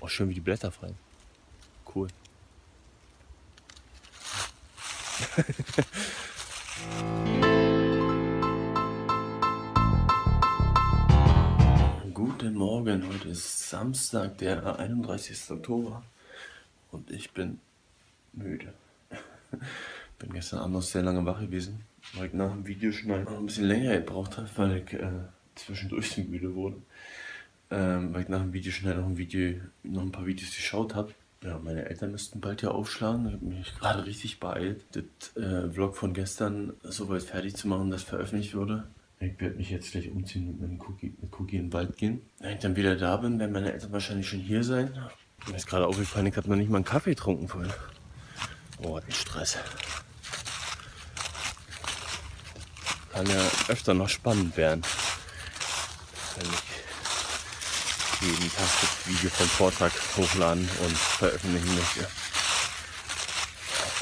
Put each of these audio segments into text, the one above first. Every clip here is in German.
Oh, schön, wie die Blätter fallen. Cool. Guten Morgen, heute ist Samstag, der 31. Oktober und ich bin müde. Bin gestern Abend noch sehr lange wach gewesen, weil ich nach dem Videoschneiden noch ein bisschen länger gebraucht habe, weil ich zwischendurch müde wurde. Weil ich nach dem Videoschneiden noch ein paar Videos geschaut habe. Ja, meine Eltern müssten bald ja aufschlagen. Ich habe mich gerade richtig beeilt, das Vlog von gestern soweit fertig zu machen, dass veröffentlicht wurde. Ich werde mich jetzt gleich umziehen und mit Cookie in den Wald gehen. Wenn ich dann wieder da bin, werden meine Eltern wahrscheinlich schon hier sein. Mir ist gerade aufgefallen, ich habe noch nicht mal einen Kaffee getrunken vorhin. Oh, was ein Stress. Kann ja öfter noch spannend werden, wenn ich jeden Tag das Video vom Vortag hochladen und veröffentlichen möchte.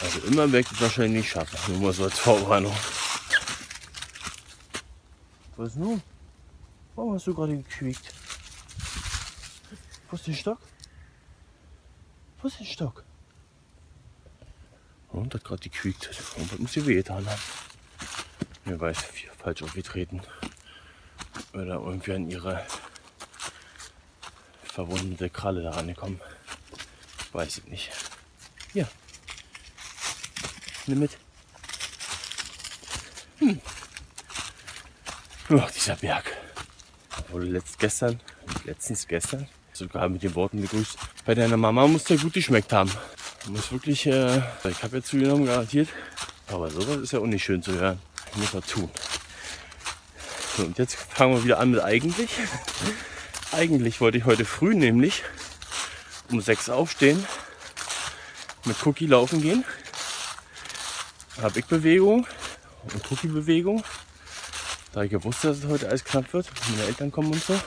Also immer weg ist wahrscheinlich nicht schaffen, nur mal so als Vorwarnung. Was nun? Warum hast du gerade gequiekt? Wo ist der Stock? Wo ist der Stock? Und hat gerade gequiekt. Und das muss sie wehgetan haben. Mir weiß, falsch aufgetreten. Oder irgendwie an ihre verwundete Kralle da rangekommen. Weiß ich nicht. Ja. Nimm mit. Hm. Ach, dieser Berg. Wurde letztens gestern sogar mit den Worten begrüßt. Bei deiner Mama muss der gut geschmeckt haben. Muss wirklich, ich habe ja zugenommen, garantiert. Aber sowas ist ja auch nicht schön zu hören. Ich muss was tun. So, und jetzt fangen wir wieder an mit eigentlich. Eigentlich wollte ich heute früh nämlich um 6 aufstehen, mit Cookie laufen gehen. Habe ich Bewegung und Cookie Bewegung. Da ich gewusst, dass es heute alles knapp wird, meine Eltern kommen und so.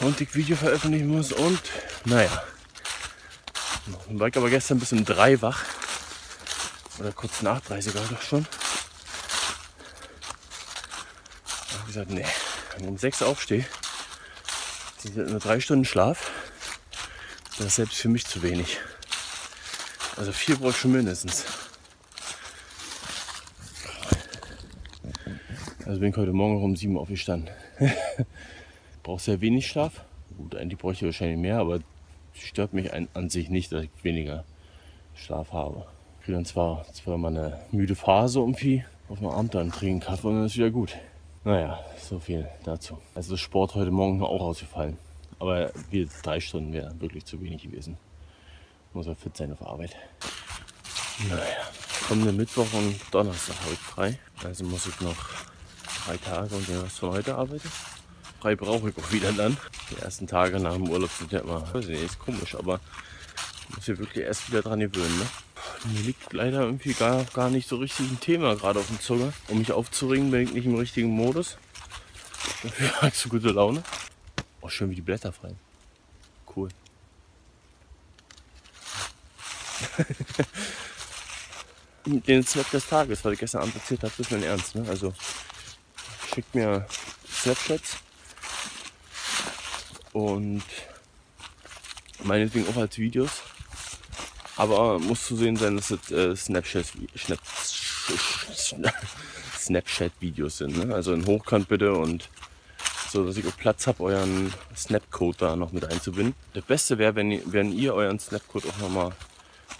Und ich Video veröffentlichen muss und naja. Ich war aber gestern bis um 3 wach. Oder kurz nach 3 sogar doch schon. Da habe ich gesagt, nee, wenn ich um 6 aufstehe, sind nur 3 Stunden Schlaf. Das ist selbst für mich zu wenig. Also 4 brauche ich schon mindestens. Also bin ich heute Morgen um 7 aufgestanden. Braucht sehr wenig Schlaf. Gut, eigentlich bräuchte ich wahrscheinlich mehr, aber stört mich an sich nicht, dass ich weniger Schlaf habe. Ich kriege dann zwar mal eine müde Phase irgendwie, auf dem Abend dann trinken Kaffee und dann ist wieder gut. Naja, so viel dazu. Also ist Sport heute Morgen auch ausgefallen. Aber 3 Stunden wäre wirklich zu wenig gewesen. Muss ja fit sein auf Arbeit. Naja, kommenden Mittwoch und Donnerstag habe ich frei. Also muss ich noch 3 Tage und den Rest von heute arbeiten. Frei brauche ich auch wieder dann. Die ersten Tage nach dem Urlaub sind ja immer, weiß nicht, ist komisch, aber ich muss ja wirklich erst wieder dran gewöhnen. Ne? Mir liegt leider irgendwie gar nicht so richtig ein Thema gerade auf dem Zucker. Um mich aufzuringen, bin ich nicht im richtigen Modus. Dafür habe ich so gute Laune. Oh, schön, wie die Blätter fallen. Cool. Den Snap des Tages, weil ich gestern Abend erzählt habe, ist mein Ernst. Ne? Also schickt mir Snapchats und meinetwegen auch als Videos, aber muss zu sehen sein, dass das Snapchat-Videos sind, ne? Also in Hochkant bitte und so, dass ich auch Platz habe, euren Snapcode da noch mit einzubinden. Das Beste wäre, wenn ihr euren Snapcode auch nochmal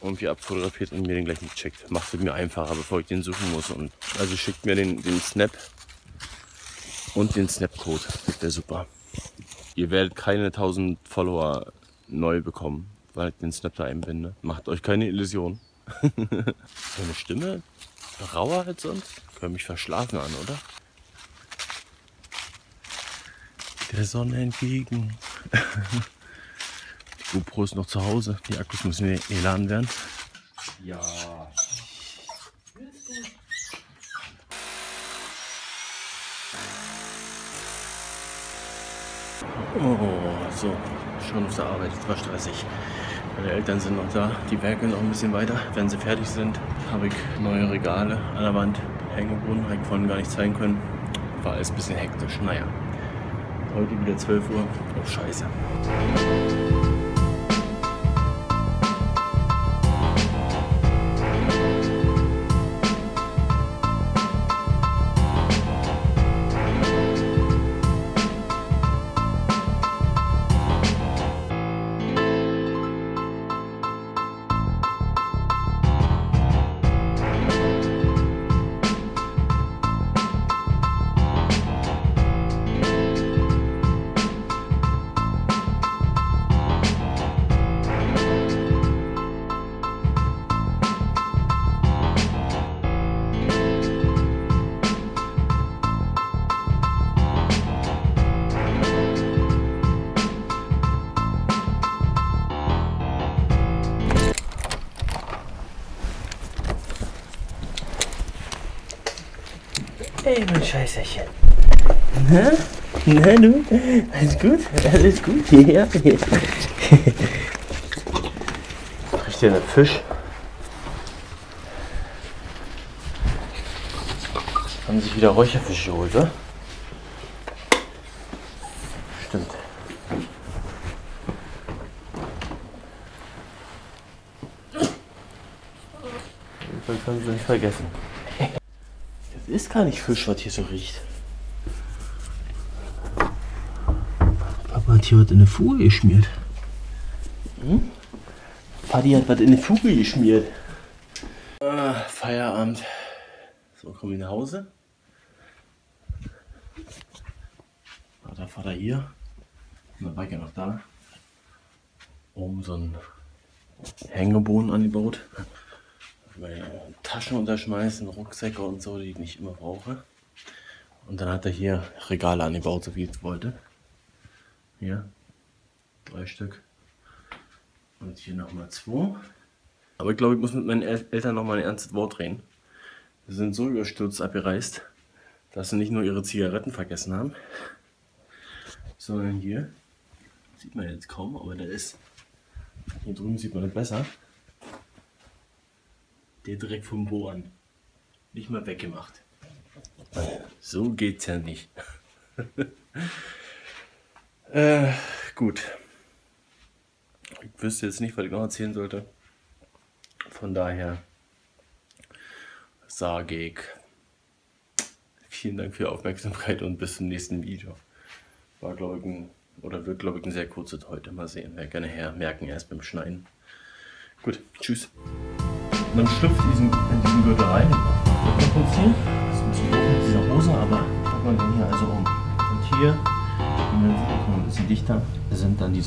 irgendwie abfotografiert und mir den gleich mitcheckt. Macht es mir einfacher, bevor ich den suchen muss. Und also schickt mir den Snap und den Snapcode, das wäre super. Ihr werdet keine 1000 Follower neu bekommen, weil ich den Snap da einbinde. Macht euch keine Illusion. Meine Stimme rauer als sonst. Ich höre mich verschlafen an, oder? Der Sonne entgegen. Die GoPro ist noch zu Hause. Die Akkus müssen geladen werden. Ja. Oh, so, schon auf der Arbeit, jetzt war stressig. Meine Eltern sind noch da, die werkeln noch ein bisschen weiter. Wenn sie fertig sind, habe ich neue Regale an der Wand hängen gebunden, habe ich vorhin gar nicht zeigen können. War alles ein bisschen hektisch, naja. Heute wieder 12 Uhr, oh scheiße. Hey, mein Scheißerchen. Na? Na du? Alles gut? Alles gut? Ja. Riecht hier ein Fisch? Haben sich wieder Räucherfische geholt, oder? Stimmt. Das können Sie nicht vergessen. Das ist gar nicht Fisch, was hier so riecht. Papa hat hier was in eine Fuge geschmiert. Hm? Padi hat was in eine Fuge geschmiert. Feierabend. So, komm ich nach Hause. Der Vater hier. Und dann war ich ja noch da. Oben so ein Hängeboden angebaut. Meine Taschen unterschmeißen, Rucksäcke und so, die ich nicht immer brauche. Und dann hat er hier Regale angebaut, so wie ich es wollte. Hier 3 Stück. Und hier nochmal 2. Aber ich glaube, ich muss mit meinen Eltern nochmal ein ernstes Wort reden. Sie sind so überstürzt abgereist, dass sie nicht nur ihre Zigaretten vergessen haben, sondern hier, sieht man jetzt kaum, aber da ist, hier drüben sieht man das besser, der direkt vom Bohren nicht mal weggemacht. So geht's ja nicht. Gut. Ich wüsste jetzt nicht, was ich noch erzählen sollte. Von daher sage ich vielen Dank für die Aufmerksamkeit und bis zum nächsten Video. War, glaube ich, wird, glaube ich, ein sehr kurzes heute. Mal sehen, wer gerne merken erst beim Schneiden. Gut, tschüss. Man schlüpft in diesen Gürtel rein. Das kommt hier. Das ist ein bisschen wieder rosa, aber packt man den hier also um. Und hier, wenn man sieht, ein bisschen dichter, sind dann diese